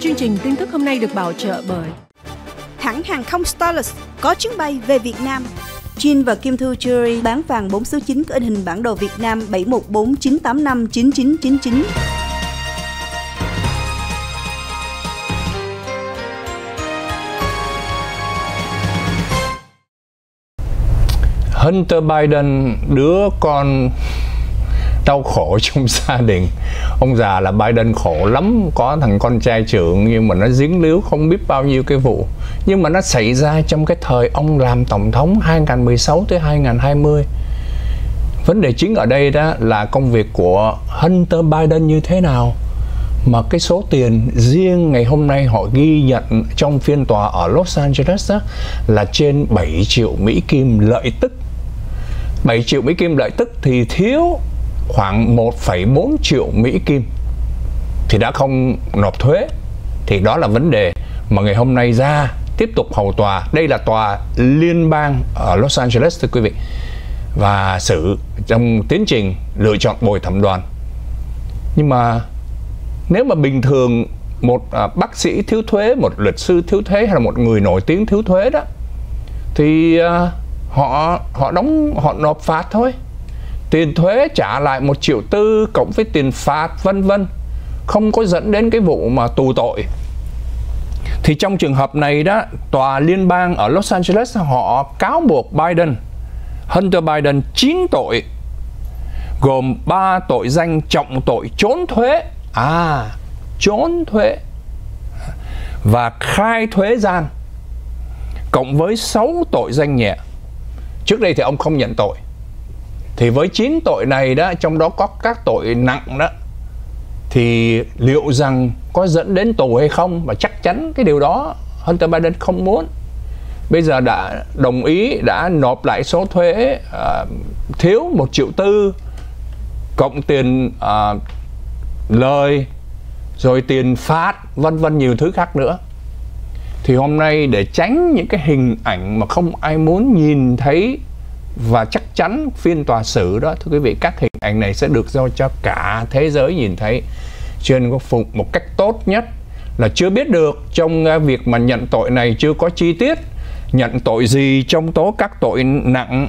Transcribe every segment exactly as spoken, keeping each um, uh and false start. Chương trình tin tức hôm nay được bảo trợ bởi hãng hàng không Starless có chuyến bay về Việt Nam. Jin và Kim Thu Jewelry bán vàng bốn số chín có in hình bản đồ Việt Nam bảy một bốn chín tám năm chín chín chín chín. Hunter Biden, đứa con đau khổ trong gia đình. Ông già là Biden khổ lắm, có thằng con trai trưởng nhưng mà nó dính líu không biết bao nhiêu cái vụ. Nhưng mà nó xảy ra trong cái thời ông làm tổng thống hai nghìn không trăm mười sáu tới hai nghìn không trăm hai mươi. Vấn đề chính ở đây đó là công việc của Hunter Biden như thế nào, mà cái số tiền riêng ngày hôm nay họ ghi nhận trong phiên tòa ở Los Angeles đó, là trên bảy triệu Mỹ Kim lợi tức. bảy triệu Mỹ Kim lợi tức thì thiếu khoảng một phẩy bốn triệu Mỹ Kim thì đã không nộp thuế. Thì đó là vấn đề mà ngày hôm nay ra tiếp tục hầu tòa. Đây là tòa liên bang ở Los Angeles thưa quý vị, và xử trong tiến trình lựa chọn bồi thẩm đoàn. Nhưng mà nếu mà bình thường một bác sĩ thiếu thuế, một luật sư thiếu thuế hay là một người nổi tiếng thiếu thuế đó, thì họ họ đóng họ nộp phạt thôi, tiền thuế trả lại một triệu tư cộng với tiền phạt vân vân, không có dẫn đến cái vụ mà tù tội. Thì trong trường hợp này đó, tòa liên bang ở Los Angeles họ cáo buộc Biden, Hunter Biden chín tội, gồm ba tội danh trọng tội trốn thuế, à trốn thuế và khai thuế gian, cộng với sáu tội danh nhẹ. Trước đây thì ông không nhận tội. Thì với chín tội này đó, trong đó có các tội nặng đó, thì liệu rằng có dẫn đến tù hay không? Và chắc chắn cái điều đó Hunter Biden không muốn. Bây giờ đã đồng ý, đã nộp lại số thuế uh, thiếu một triệu tư, cộng tiền uh, lời, rồi tiền phạt, vân vân nhiều thứ khác nữa. Thì hôm nay để tránh những cái hình ảnh mà không ai muốn nhìn thấy, và chắc chắn phiên tòa xử đó thưa quý vị, các hình ảnh này sẽ được giao cho cả thế giới nhìn thấy. Cho nên có phục một cách tốt nhất là chưa biết được trong việc mà nhận tội này, chưa có chi tiết nhận tội gì trong tố các tội nặng.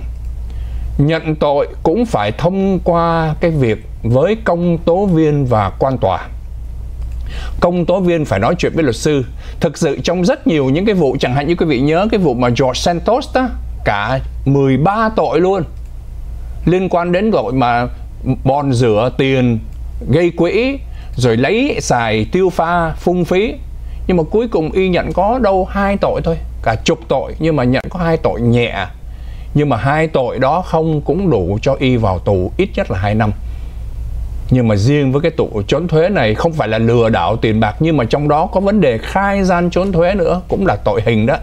Nhận tội cũng phải thông qua cái việc với công tố viên và quan tòa. Công tố viên phải nói chuyện với luật sư. Thực sự trong rất nhiều những cái vụ, chẳng hạn như quý vị nhớ cái vụ mà George Santos đó, cả mười ba tội luôn, liên quan đến tội mà bòn rửa tiền, gây quỹ, rồi lấy xài tiêu pha phung phí. Nhưng mà cuối cùng y nhận có đâu hai tội thôi, cả chục tội nhưng mà nhận có hai tội nhẹ. Nhưng mà hai tội đó không cũng đủ cho y vào tù ít nhất là hai năm. Nhưng mà riêng với cái tội trốn thuế này, không phải là lừa đảo tiền bạc, nhưng mà trong đó có vấn đề khai gian trốn thuế nữa, cũng là tội hình đó.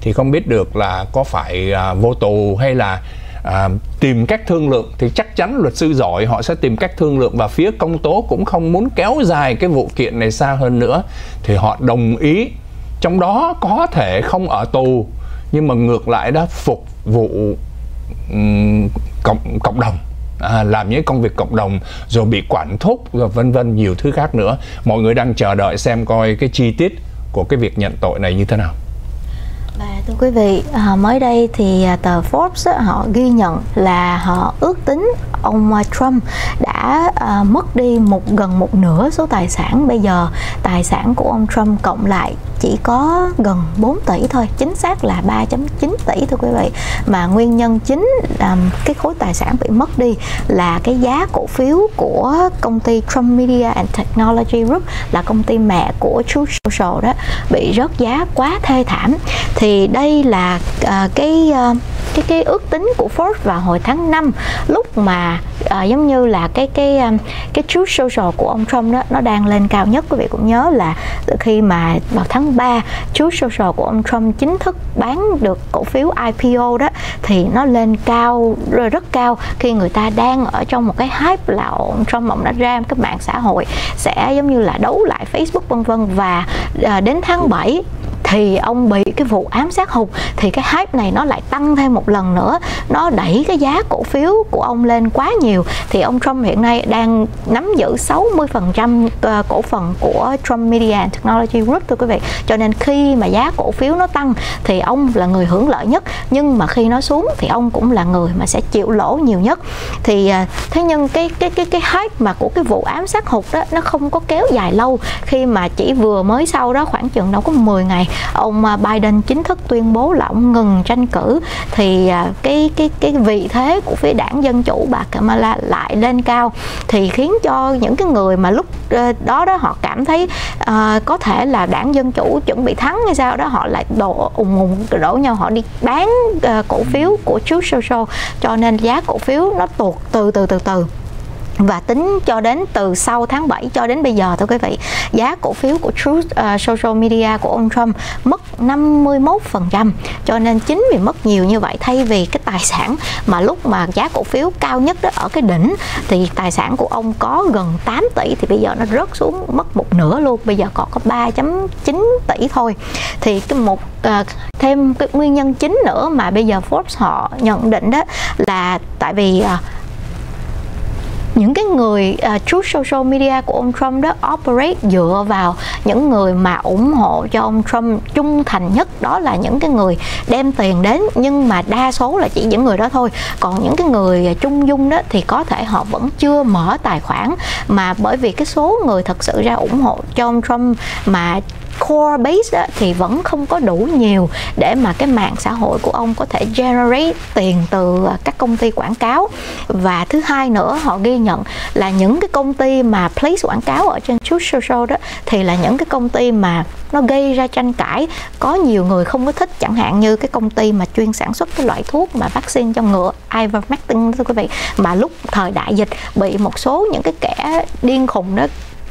Thì không biết được là có phải à, vô tù hay là à, tìm cách thương lượng. Thì chắc chắn luật sư giỏi họ sẽ tìm cách thương lượng, và phía công tố cũng không muốn kéo dài cái vụ kiện này xa hơn nữa. Thì họ đồng ý trong đó có thể không ở tù, nhưng mà ngược lại đó phục vụ um, cộng, cộng đồng, à, làm những công việc cộng đồng, rồi bị quản thúc, rồi vân vân nhiều thứ khác nữa. Mọi người đang chờ đợi xem coi cái chi tiết của cái việc nhận tội này như thế nào. Và thưa quý vị, mới đây thì tờ Forbes họ ghi nhận là họ ước tính ông Trump đã mất đi một gần một nửa số tài sản. Bây giờ tài sản của ông Trump cộng lại chỉ có gần bốn tỷ thôi, chính xác là ba phẩy chín tỷ thưa quý vị. Mà nguyên nhân chính là cái khối tài sản bị mất đi là cái giá cổ phiếu của công ty Trump Media and Technology Group, là công ty mẹ của Truth Social đó, bị rớt giá quá thê thảm. Thì đây là uh, cái uh, cái cái ước tính của Forbes vào hồi tháng năm, lúc mà uh, giống như là cái cái um, cái Truth Social của ông Trump đó nó đang lên cao nhất. Quý vị cũng nhớ là từ khi mà vào tháng ba Truth Social của ông Trump chính thức bán được cổ phiếu I P O đó, thì nó lên cao rồi rất cao, khi người ta đang ở trong một cái hype là ông Trump ông đã ra các mạng xã hội sẽ giống như là đấu lại Facebook vân vân. Và uh, đến tháng bảy thì ông bị cái vụ ám sát Hùng, thì cái hype này nó lại tăng thêm một lần nữa, nó đẩy cái giá cổ phiếu của ông lên quá nhiều. Thì ông Trump hiện nay đang nắm giữ sáu mươi phần trăm cổ phần của Trump Media and Technology Group, thưa quý vị. Cho nên khi mà giá cổ phiếu nó tăng thì ông là người hưởng lợi nhất, nhưng mà khi nó xuống thì ông cũng là người mà sẽ chịu lỗ nhiều nhất. Thì thế nhưng cái cái cái cái hype mà của cái vụ ám sát Hùng đó nó không có kéo dài lâu, khi mà chỉ vừa mới sau đó khoảng chừng đâu có mười ngày, ông Biden chính thức tuyên bố là ông ngừng tranh cử, thì cái cái cái vị thế của phía đảng Dân Chủ bà Kamala lại lên cao, thì khiến cho những cái người mà lúc đó đó họ cảm thấy uh, có thể là đảng Dân Chủ chuẩn bị thắng hay sao đó, họ lại đổ ùng ùng đổ nhau, họ đi bán uh, cổ phiếu của Truth Social, cho nên giá cổ phiếu nó tụt từ từ từ từ. Và tính cho đến từ sau tháng bảy cho đến bây giờ, thưa quý vị, giá cổ phiếu của Truth uh, Social Media của ông Trump mất năm mươi mốt phần trăm. Cho nên chính vì mất nhiều như vậy, thay vì cái tài sản mà lúc mà giá cổ phiếu cao nhất đó ở cái đỉnh thì tài sản của ông có gần tám tỷ, thì bây giờ nó rớt xuống mất một nửa luôn, bây giờ còn có ba phẩy chín tỷ thôi. Thì cái một uh, thêm cái nguyên nhân chính nữa mà bây giờ Forbes họ nhận định đó là tại vì uh, những cái người uh, Truth Social Media của ông Trump đó operate dựa vào những người mà ủng hộ cho ông Trump trung thành nhất, đó là những cái người đem tiền đến, nhưng mà đa số là chỉ những người đó thôi. Còn những cái người trung dung đó thì có thể họ vẫn chưa mở tài khoản, mà bởi vì cái số người thật sự ra ủng hộ cho ông Trump mà core base á, thì vẫn không có đủ nhiều để mà cái mạng xã hội của ông có thể generate tiền từ các công ty quảng cáo. Và thứ hai nữa, họ ghi nhận là những cái công ty mà place quảng cáo ở trên Truth Social đó thì là những cái công ty mà nó gây ra tranh cãi, có nhiều người không có thích, chẳng hạn như cái công ty mà chuyên sản xuất cái loại thuốc mà vaccine cho ngựa Ivermectin, thưa quý vị, mà lúc thời đại dịch bị một số những cái kẻ điên khùng đó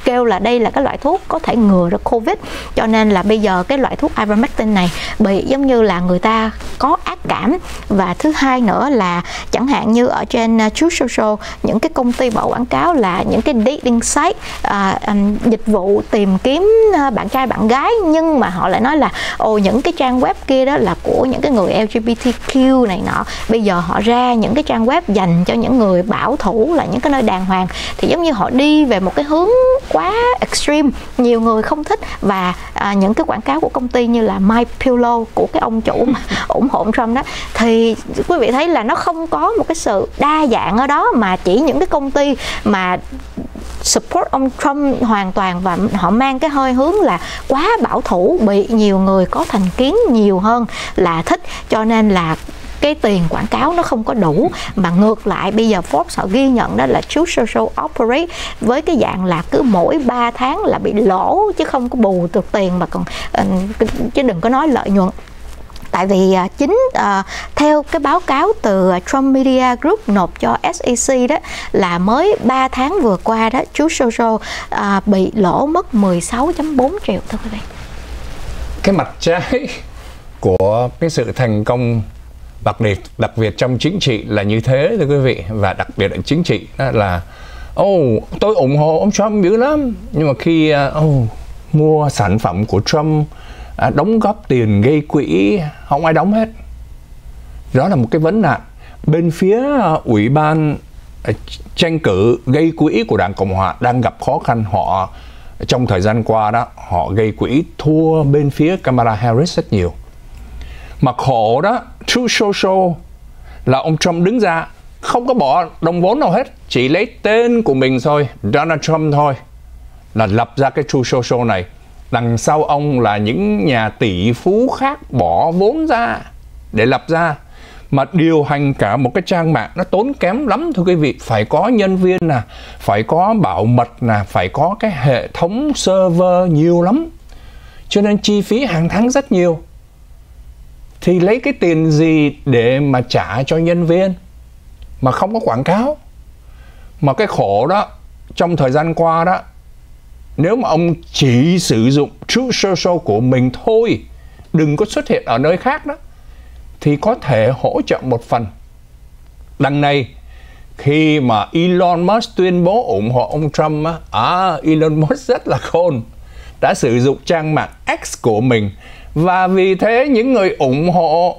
kêu là đây là cái loại thuốc có thể ngừa được Covid, cho nên là bây giờ cái loại thuốc Ivermectin này bị giống như là người ta có ác cảm. Và thứ hai nữa là chẳng hạn như ở trên Truth Social, những cái công ty bỏ quảng cáo là những cái dating site, à, um, dịch vụ tìm kiếm bạn trai bạn gái, nhưng mà họ lại nói là ồ những cái trang web kia đó là của những cái người L G B T Q này nọ, bây giờ họ ra những cái trang web dành cho những người bảo thủ, là những cái nơi đàng hoàng, thì giống như họ đi về một cái hướng quá extreme, nhiều người không thích. Và à, những cái quảng cáo của công ty như là MyPillow của cái ông chủ mà ủng hộ ông Trump đó, thì quý vị thấy là nó không có một cái sự đa dạng ở đó, mà chỉ những cái công ty mà support ông Trump hoàn toàn và họ mang cái hơi hướng là quá bảo thủ, bị nhiều người có thành kiến nhiều hơn là thích, cho nên là cái tiền quảng cáo nó không có đủ. Mà ngược lại bây giờ Forbes họ ghi nhận đó là Truth Social operate với cái dạng là cứ mỗi ba tháng là bị lỗ, chứ không có bù được tiền, mà còn chứ đừng có nói lợi nhuận. Tại vì chính uh, theo cái báo cáo từ Trump Media Group nộp cho S E C đó, là mới ba tháng vừa qua đó Truth Social uh, bị lỗ mất mười sáu phẩy bốn triệu, thưa quý vị. Cái mặt trái của cái sự thành công đặc biệt đặc biệt trong chính trị là như thế, thưa quý vị. Và đặc biệt ở chính trị đó là ô oh, tôi ủng hộ ông Trump dữ lắm, nhưng mà khi oh, mua sản phẩm của Trump, đóng góp tiền gây quỹ, không ai đóng hết. Đó là một cái vấn nạn. Bên phía ủy ban tranh cử gây quỹ của Đảng Cộng Hòa đang gặp khó khăn, họ trong thời gian qua đó họ gây quỹ thua bên phía Kamala Harris rất nhiều. Mà khổ đó, Truth Social là ông Trump đứng ra không có bỏ đồng vốn nào hết, chỉ lấy tên của mình thôi, Donald Trump thôi, là lập ra cái Truth Social này. Đằng sau ông là những nhà tỷ phú khác bỏ vốn ra để lập ra, mà điều hành cả một cái trang mạng nó tốn kém lắm, thưa quý vị. Phải có nhân viên nè, phải có bảo mật nè, phải có cái hệ thống server nhiều lắm, cho nên chi phí hàng tháng rất nhiều. Thì lấy cái tiền gì để mà trả cho nhân viên mà không có quảng cáo? Mà cái khổ đó, trong thời gian qua đó, nếu mà ông chỉ sử dụng Truth Social của mình thôi, đừng có xuất hiện ở nơi khác đó, thì có thể hỗ trợ một phần. Đằng này, khi mà Elon Musk tuyên bố ủng hộ ông Trump, à, Elon Musk rất là khôn, đã sử dụng trang mạng X của mình Và vì thế những người ủng hộ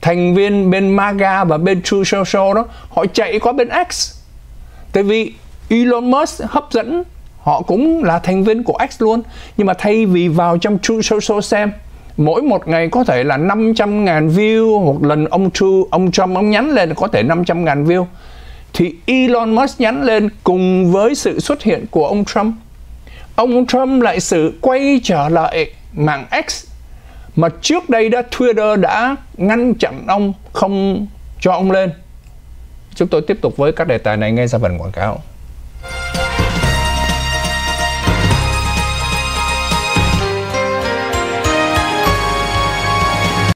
thành viên bên MAGA và bên Truth Social đó, họ chạy qua bên X. Tại vì Elon Musk hấp dẫn, họ cũng là thành viên của X luôn. Nhưng mà thay vì vào trong Truth Social xem, mỗi một ngày có thể là năm trăm ngàn view, một lần ông Trump, ông Trump ông nhắn lên có thể năm trăm ngàn view, thì Elon Musk nhắn lên cùng với sự xuất hiện của ông Trump. Ông Trump lại sự quay trở lại mạng X, mà trước đây đã Twitter đã ngăn chặn ông, không cho ông lên. Chúng tôi tiếp tục với các đề tài này ngay sau phần quảng cáo.